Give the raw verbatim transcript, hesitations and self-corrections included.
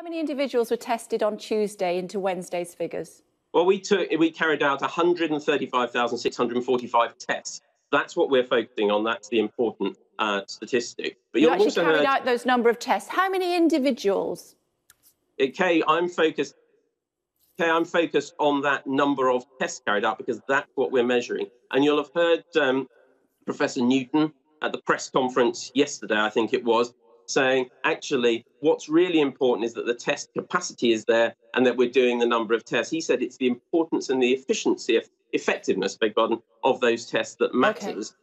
How many individuals were tested on Tuesday into Wednesday's figures? Well, we took, we carried out one hundred thirty-five thousand six hundred forty-five tests. That's what we're focusing on. That's the important uh, statistic. But you you'll actually also carried heard... out those number of tests. How many individuals? Kay, I'm focused. Kay, I'm focused on that number of tests carried out because that's what we're measuring. And you'll have heard um, Professor Newton at the press conference yesterday, I think it was, saying actually what's really important is that the test capacity is there and that we're doing the number of tests. He said it's the importance and the efficiency of effectiveness, beg pardon, of those tests that matters. Okay.